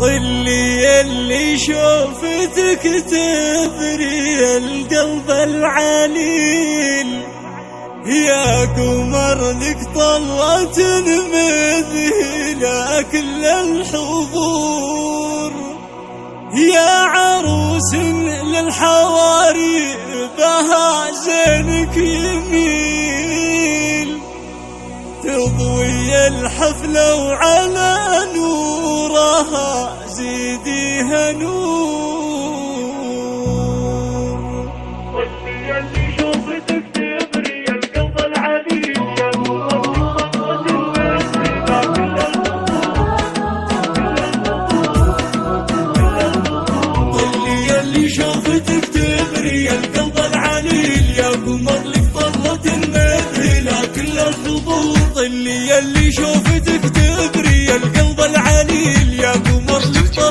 طلي اللي شوفتك تثري القلب العليل، يا قمر لك طلعت مثيلة كل الحضور، يا عروس للحواري بها زينك يميل، تضوي الحفلة وعلى نورها زيديها نور. واللي اللي شوفتك تبري القلب العليل، يا قمر تمثلها كل الحضور، واللي اللي شوفتك تبري القلب العليل، يا قمر لك طلة تمثلها كل الحضور، واللي اللي شوفتك تبري القلب العليل، يا قمر لك طلة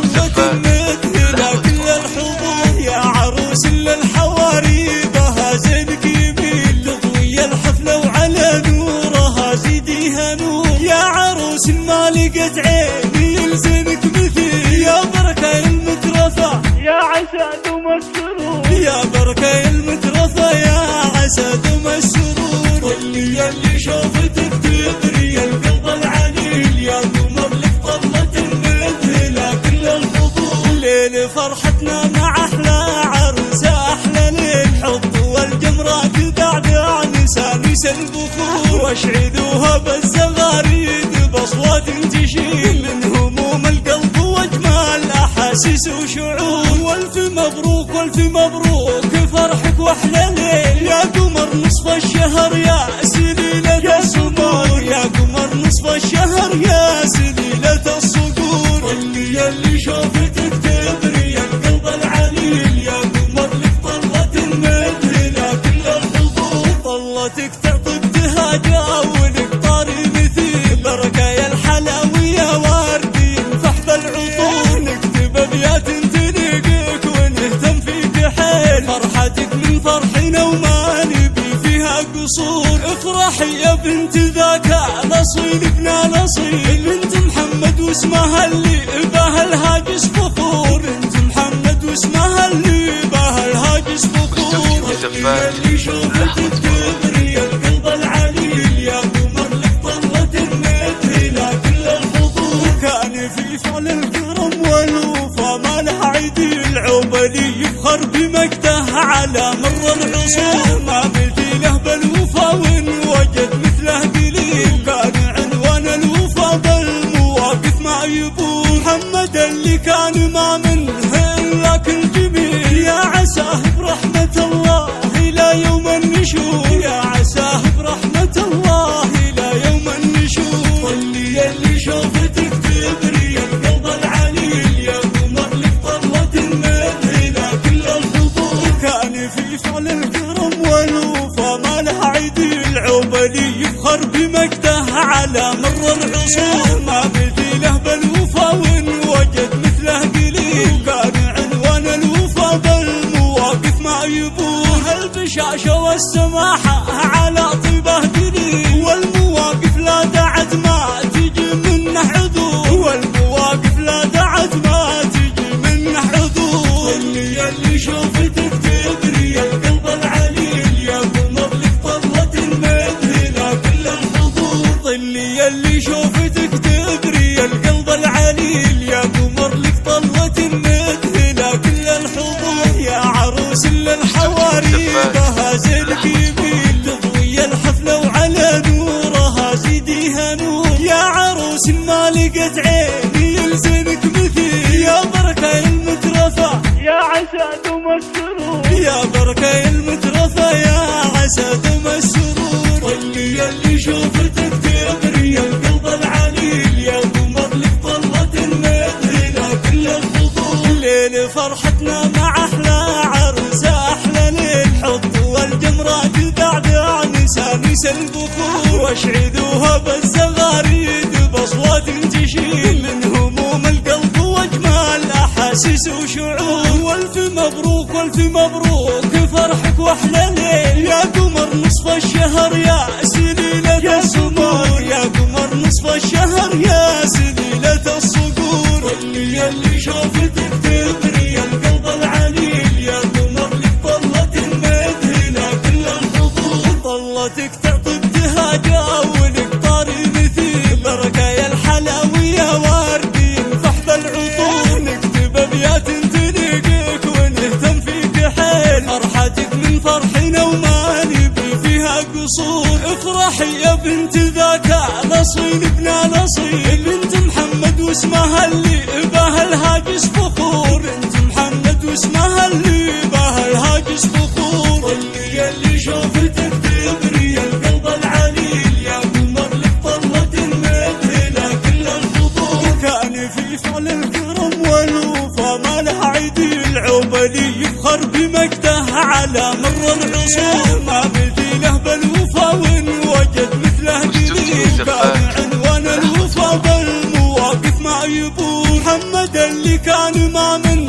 مثيلة كل الحضور، يا عروس للحواري بها زينك يميل، تضوي الحفلة وعلى نورها زيديها نور، يا عروس ما لقت عيني يلزمك مثيل، يا بركة المترفة يا عسى دوم السرور، يا بركة المترفة يا عسى دوم السرور، واللي اللي شوفتك تبري القلب العليل، يا قمر لك طلة مثيلة كل الحضور، ليل فرحتنا مع أحلى عروسة أحلى ليل، حب والجمرات بعد نسانس البخور، واشعلوها بالزغاريد بأصوات تشيل من هموم القلب وأجمال أحاسيس وشعور، والف مبروك والف مبروك فرحك وأحلى ليل، يا قمر نصف الشهر يا سليلة الصدور، يا قمر نصف الشهر يا سليلة الصدور، واللي اللي شوفتك تبري القلب العليل، يا قمر لك طلة مثيلة كل الحضور، طلتك تعطي ابتهاجها ولك طاري مثيل، بركة يا الحلاوي يا واردي فحذ العطور، نكتب ابيات تليقك ونهتم فيك حيل، فرحتك من فرحنا وما نبي فيها قصور، افرحي يا بنت ذاك نصيبنا نصيب، بنت محمد واسمها اللي بها الهاجس فخور، بنت محمد واسمها اللي بها الهاجس فخور، واللي اللي شوفتك تبري القلب العليل، يا قمر لك طلة مثيلة كل الحضور، كان في فعل الكرم والوفا ما له عديل، عبلي يفخر بمجده على مر العصور، ما مثيله بالوفا وان وجد مثله قليل، كان عنوان الوفا بالمواقف ما يبور، محمد اللي كان ما منه الا كل جميل، يا عساه برحمة الله الى يوم النشور، يا عساه برحمة الله الى يوم النشور، واللي اللي شوفتك تبري القلب العليل، يا قمر لك طلة مثيلة كل الحضور، كان في فعل الكرم والوفا ما له عديل، عبلي يفخر بمجده على مر العصور، ما مثيله بالوفا وان وجد مثله قليل، كان عنوان الوفا بالمواقف ما يبور، البشاشة والسماحة على طيبه دليل، والمواقف لا دعت ما تجي منه عذور، والمواقف لا دعت ما تجي منه عذور، واللي اللي شوفتك تبري القلب العليل، يا قمر لك طلة مثيلة كل الحضور، واللي اللي شوفتك تبري القلب العليل، يا قمر لك طلة مثيلة كل الحضور، يا عروس للحواري بها زينك يميل، تضوي الحفلة وعلى نورها زيديها نور، يا عروس ما لقت عيني يلزمك مثيل، يا بركة المترفة يا عسى دوم السرور، يا بركة المترفة يا عسى دوم السرور، واللي اللي شوفتك تبري القلب العليل، يا قمر لك طلة مثيلة كل الحضور، ليل فرحتنا مع أحلى عروسة أحلى ليل، حب والجمرات بعد نسانس البخور، واشعلوها بالزغاريد بأصوات تشيل من هموم القلب وأجمال أحاسيس وشعور، والف مبروك والف مبروك فرحك وأحلى ليل، يا قمر نصف الشهر يا سليلة الصدور، يا قمر نصف الشهر يا سليلة الصدور. واللي يلي شوفت التغري يا القلب العنيل يا قمر لك ظلت المدهنة كل الخطوط ظلتك تعطي ابتهاجها ولك طاري مثيل بركايا الحلاوية وردي فحذ العطور نكتب ابيات تليقك ونهتم فيك حيل فرحتك من فرحنا وما نبي فيها قصور افرحي يا بنت ذاك نصيل ابن نصيل بنت محمد واسمها اللي بها الهاجس فخور بنت محمد واسمها اللي بها الهاجس فخور اللي اللي شوفتك تغري يا القلب العنيل يا قمر لك طلت المدهنة كل الخطوط كان في فعل الكرم والوفا ما له عديل عبلي يفخر بمجده على مر العصور ما مثيله بالوفا وان وجد مثله جليل كان عنوان الوفا بالمواقف ما يبور محمد اللي كان ما منه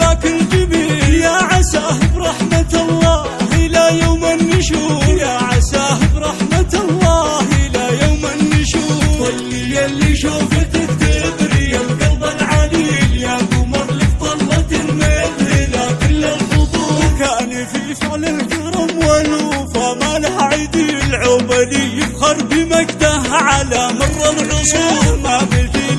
لكن جبيل يا عساه برحمة الله إلى يوم النشور يا عساه برحمة الله إلى يوم النشور واللي اللي شوفتك تغري يا القلب العنيل يا قمر لك طلت المدهنة كل الخطوط كان في فعل الكرم والوفا ما له عديل عبلي يفخر بمجده على مر العصور ما بدي